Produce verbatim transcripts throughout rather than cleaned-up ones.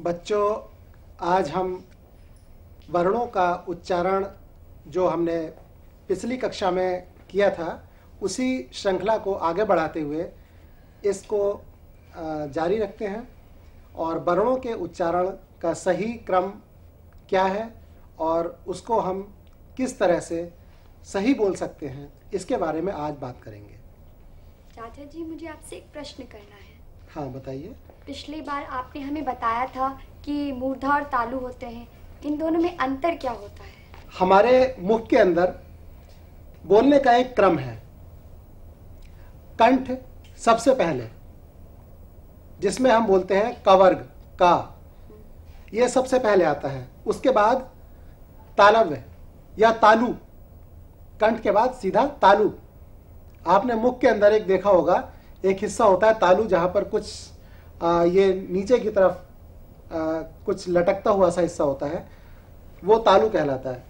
बच्चों, आज हम वर्णों का उच्चारण जो हमने पिछली कक्षा में किया था उसी श्रृंखला को आगे बढ़ाते हुए इसको जारी रखते हैं और वर्णों के उच्चारण का सही क्रम क्या है और उसको हम किस तरह से सही बोल सकते हैं इसके बारे में आज बात करेंगे। चाचा जी, मुझे आपसे एक प्रश्न करना है। हाँ, बताइए। पिछली बार आपने हमें बताया था कि मूर्धा और तालु होते हैं, इन दोनों में अंतर क्या होता है? हमारे मुख के अंदर बोलने का एक क्रम है। कंठ सबसे पहले, जिसमें हम बोलते हैं कवर्ग का, यह सबसे पहले आता है। उसके बाद तालव्य या तालु, कंठ के बाद सीधा तालु। आपने मुख के अंदर एक देखा होगा, एक हिस्सा होता है तालु जहां पर कुछ आ, ये नीचे की तरफ आ, कुछ लटकता हुआ सा हिस्सा होता है, वो तालु कहलाता है।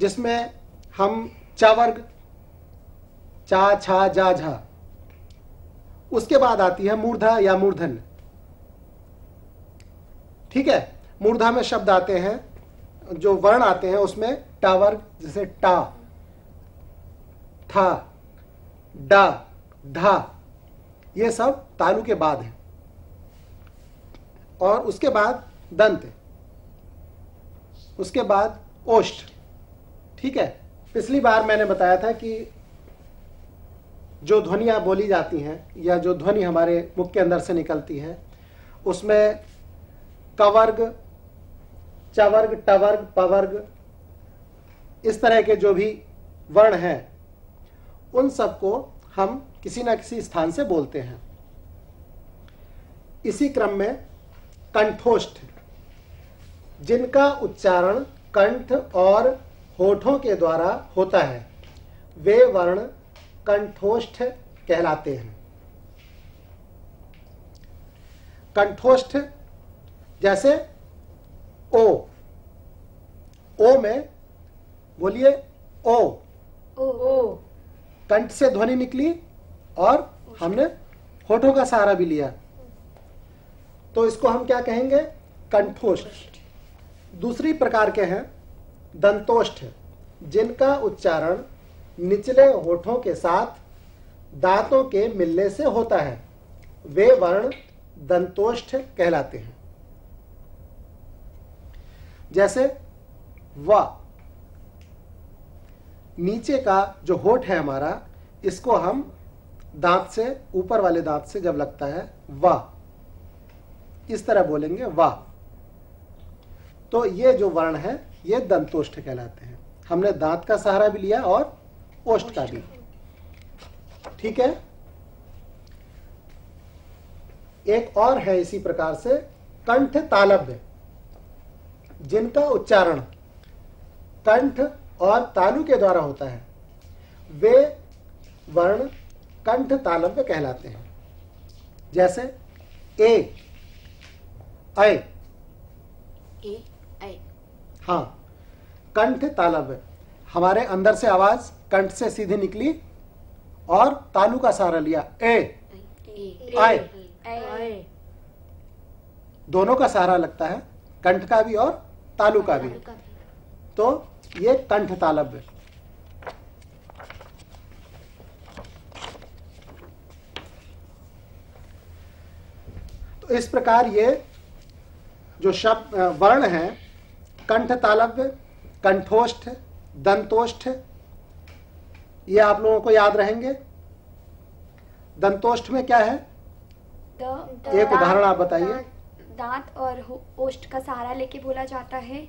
जिसमें हम चा वर्ग, चा छा जा झा, उसके बाद आती है मूर्धा या मूर्धन। ठीक है, मूर्धा में शब्द आते हैं, जो वर्ण आते हैं उसमें टा वर्ग, जैसे टा, था, डा, धा, ये सब तालु के बाद है। और उसके बाद दंत, उसके बाद ओष्ठ। ठीक है, पिछली बार मैंने बताया था कि जो ध्वनियाँ बोली जाती हैं या जो ध्वनि हमारे मुख के अंदर से निकलती है उसमें कवर्ग, चवर्ग, टवर्ग, पवर्ग, इस तरह के जो भी वर्ण हैं उन सबको हम किसी ना किसी स्थान से बोलते हैं। इसी क्रम में कंठोष्ठ, जिनका उच्चारण कंठ और होठों के द्वारा होता है, वे वर्ण कंठोष्ठ कहलाते हैं। कंठोष्ठ जैसे ओ, ओ में बोलिए ओ, ओ, कंठ से ध्वनि निकली और हमने होठों का सहारा भी लिया, तो इसको हम क्या कहेंगे? कंठोष्ठ। दूसरी प्रकार के हैं दंतोष्ठ, जिनका उच्चारण निचले होठों के साथ दांतों के मिलने से होता है, वे वर्ण दंतोष्ठ कहलाते हैं। जैसे व, नीचे का जो होठ है हमारा, इसको हम दांत से, ऊपर वाले दांत से जब लगता है व, इस तरह बोलेंगे व। तो ये जो वर्ण है ये दंतोष्ठ कहलाते हैं। हमने दांत का सहारा भी लिया और ओष्ठ का भी। ठीक है, एक और है इसी प्रकार से कंठ तालव्य, जिनका उच्चारण कंठ और तालु के द्वारा होता है, वे वर्ण कंठ तालव्य कहलाते हैं। जैसे ए, ऐ, ए, ऐ। हाँ, कंठ तालव्य, हमारे अंदर से आवाज कंठ से सीधे निकली और तालु का सहारा लिया, ए, आए, दोनों का सहारा लगता है, कंठ का भी और तालु का भी, तो ये कंठ तालव्य। तो इस प्रकार ये जो शब्द वर्ण हैं, कंठ तालव्य, कंठोष्ठ, दंतोष्ठ, ये आप लोगों को याद रहेंगे। दंतोष्ठ में क्या है? द, एक उदाहरण आप बताइए। दांत और ओष्ठ का सहारा लेके बोला जाता है।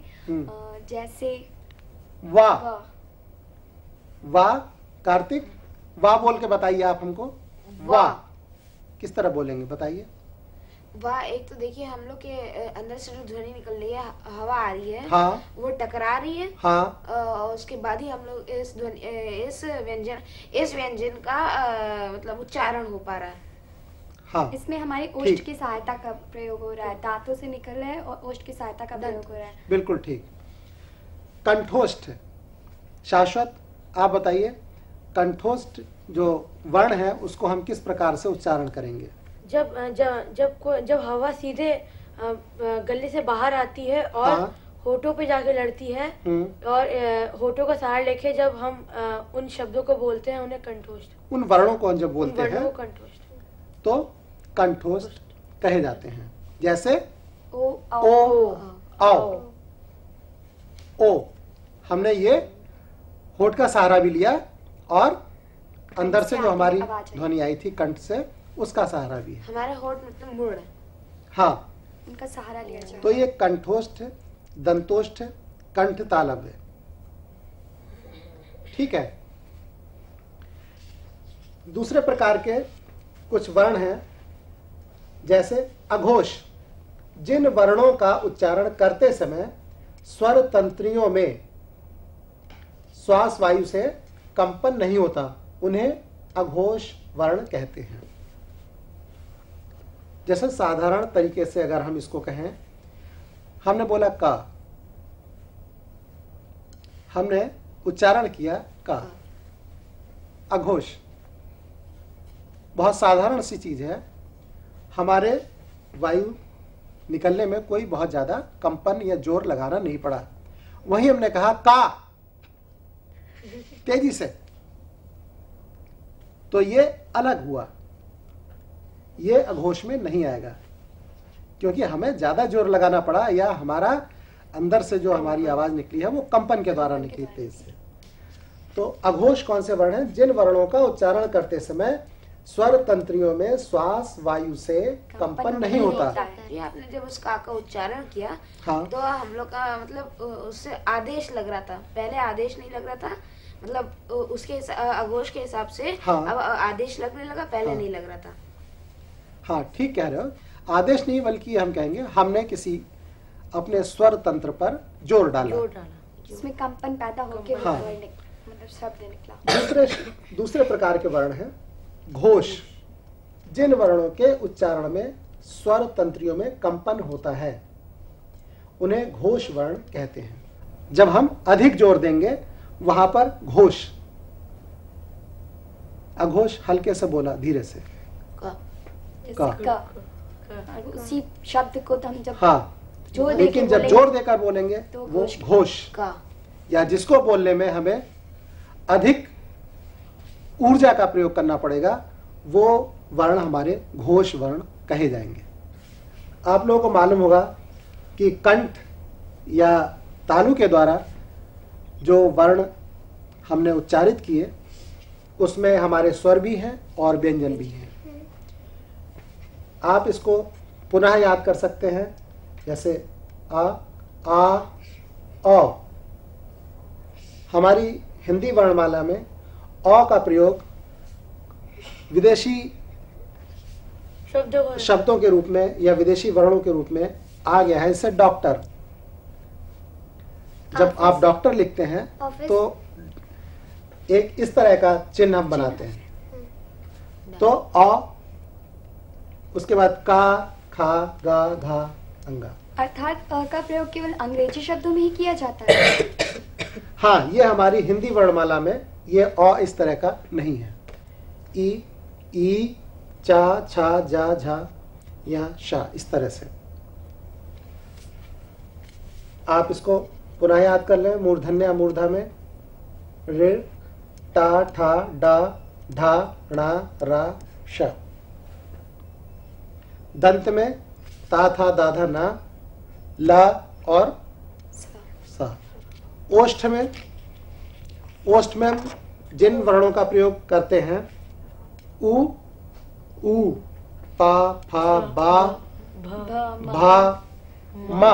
जैसे वा, वा, कार्तिक, वा बोल के बताइए आप हमको, वा किस तरह बोलेंगे बताइए। वाह, एक तो देखिए हम लोग के अंदर से जो ध्वनि निकल रही है, हवा आ रही है, हाँ, वो टकरा रही है, हाँ, और उसके बाद ही हम लोग इस ध्वनि, इस व्यंजन, इस व्यंजन का आ, मतलब उच्चारण हो पा रहा है। हाँ, इसमें हमारे ओष्ठ की सहायता का प्रयोग हो रहा है, दांतों से निकल रहा है और ओष्ठ की सहायता का प्रयोग हो रहा है। बिल्कुल ठीक। कंठोष्ठ, शाश्वत आप बताइए, कंठोष्ठ जो वर्ण है उसको हम किस प्रकार से उच्चारण करेंगे? जब जब जब को, जब हवा सीधे गले से बाहर आती है और होठों पे जाके लड़ती है और होठों का सहारा लेके जब हम उन शब्दों को बोलते हैं उन्हें कंठोष्ठ, उन वर्णों को जब बोलते हैं तो कंठोष्ठ कहे जाते हैं। जैसे ओ आओ, आओ, ओ, हमने ये होठ का सहारा भी लिया और अंदर से जो हमारी ध्वनि आई थी कंठ से उसका सहारा भी है। हमारा होठ मतलब मुड़ है। हाँ, उनका सहारा लिया जाए तो ये कंठोष्ठ, दंतोष्ठ, कंठ तालब है। ठीक है। दूसरे प्रकार के कुछ वर्ण हैं जैसे अघोष, जिन वर्णों का उच्चारण करते समय स्वर तंत्रियों में श्वास वायु से कंपन नहीं होता, उन्हें अघोष वर्ण कहते हैं। जैसे साधारण तरीके से अगर हम इसको कहें, हमने बोला का, हमने उच्चारण किया का, अघोष बहुत साधारण सी चीज है, हमारे वायु निकलने में कोई बहुत ज्यादा कंपन या जोर लगाना नहीं पड़ा। वहीं हमने कहा का तेजी से, तो ये अलग हुआ, ये अघोष में नहीं आएगा क्योंकि हमें ज्यादा जोर लगाना पड़ा या हमारा अंदर से जो हमारी आवाज निकली है वो कंपन के द्वारा निकली तेज से। तो अघोष कौन से वर्ण हैं? जिन वर्णों का उच्चारण करते समय स्वर तंत्रियों में श्वास वायु से कंपन नहीं होता। ये आपने जब उस का का उच्चारण किया, हाँ, तो हम लोग का मतलब उससे आदेश लग रहा था, पहले आदेश नहीं लग रहा था, मतलब उसके अघोष के हिसाब से, हाँ, अब आदेश लगने लगा, पहले हाँ, नहीं लग रहा था। हाँ, ठीक कह रहे हो, आदेश नहीं बल्कि हम कहेंगे हमने किसी अपने स्वर तंत्र पर जोर डाला, जोर डाला, इसमें कंपन पैदा होके मतलब शब्द निकला। दूसरे दूसरे प्रकार के वर्ण हैं घोष, जिन वर्णों के उच्चारण में स्वर तंत्रियों में कंपन होता है, उन्हें घोष वर्ण कहते हैं। जब हम अधिक जोर देंगे वहां पर घोष, अघोष हल्के से बोला, धीरे से का, का, का, का, उसी शब्द को हम जब, हाँ, जोर, लेकिन जब जोर देकर बोलेंगे तो वो घोष का, या जिसको बोलने में हमें अधिक ऊर्जा का प्रयोग करना पड़ेगा, वो वर्ण हमारे घोष वर्ण कहे जाएंगे। आप लोगों को मालूम होगा कि कंठ या तालु के द्वारा जो वर्ण हमने उच्चारित किए उसमें हमारे स्वर भी हैं और व्यंजन भी हैं। आप इसको पुनः याद कर सकते हैं, जैसे आ, आ, औ। हमारी हिंदी वर्णमाला में औ का प्रयोग विदेशी शब्दों शब्दों के रूप में या विदेशी वर्णों के रूप में आ गया है। इससे डॉक्टर, जब आप डॉक्टर लिखते हैं तो एक इस तरह का चिन्ह हम बनाते हैं, तो औ, उसके बाद का, खा, गा, घा, अंगा। अर्थात अ का प्रयोग केवल अंग्रेजी शब्दों में ही किया जाता है। हाँ, ये हमारी हिंदी वर्णमाला में ये अ इस तरह का नहीं है। ई, ई, चा, छा, जा, झा, यहाँ शा, इस तरह से। आप इसको पुनः याद कर लें, मूर्धन्य अमूर्धा में ऋ, टा, ठा, डा, ढा, णा, रा, श। दंत में ता, था, दा, धा, ना, ला और सा। ओष्ठ में, ओष्ठ में जिन वर्णों का प्रयोग करते हैं उ, ऊ, पा, फा, बा, भा, मा।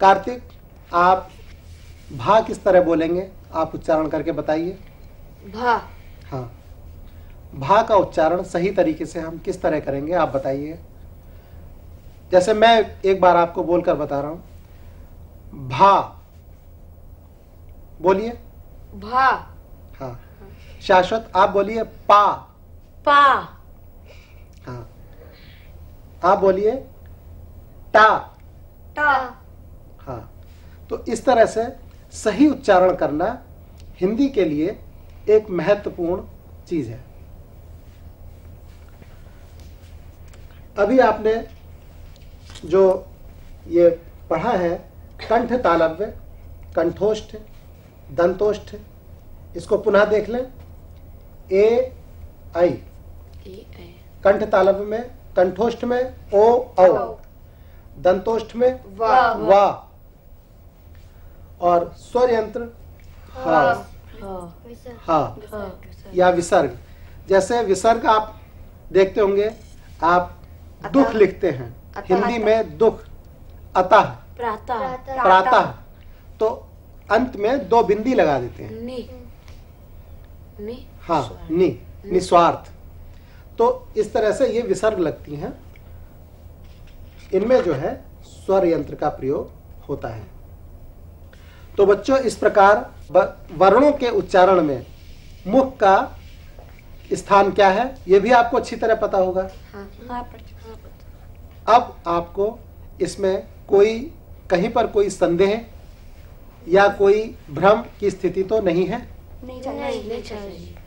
कार्तिक, आप भा किस तरह बोलेंगे? आप उच्चारण करके बताइए भा। हाँ, भा का उच्चारण सही तरीके से हम किस तरह करेंगे आप बताइए। जैसे मैं एक बार आपको बोलकर बता रहा हूं, भा बोलिए, भा। हाँ, शाश्वत आप बोलिए पा, पा। हाँ, आप बोलिए टा, टा। हाँ, तो इस तरह से सही उच्चारण करना हिंदी के लिए एक महत्वपूर्ण चीज है। अभी आपने जो ये पढ़ा है कंठ तालव्य, कंठोष्ठ, दंतोष्ठ, इसको पुनः देख लें। ए आई, कंठ तालव्य में, कंठोष्ठ में ओ औ, दंतोष्ठ में वा, और स्वर यंत्र हा हा या विसर्ग। जैसे विसर्ग आप देखते होंगे, आप दुख लिखते हैं हिंदी में, दुख, अतः, प्रातः, तो अंत में दो बिंदी लगा देते हैं, नी, नी, हाँ, नी, निस्वार्थ। तो इस तरह से ये विसर्ग लगती हैं। इनमें जो है स्वर यंत्र का प्रयोग होता है। तो बच्चों, इस प्रकार वर्णों के उच्चारण में मुख का स्थान क्या है, ये भी आपको अच्छी तरह पता होगा। अब आपको इसमें कोई कहीं पर कोई संदेह या कोई भ्रम की स्थिति तो नहीं है? नहीं, नहीं, नहीं, नहीं, नहीं, नहीं।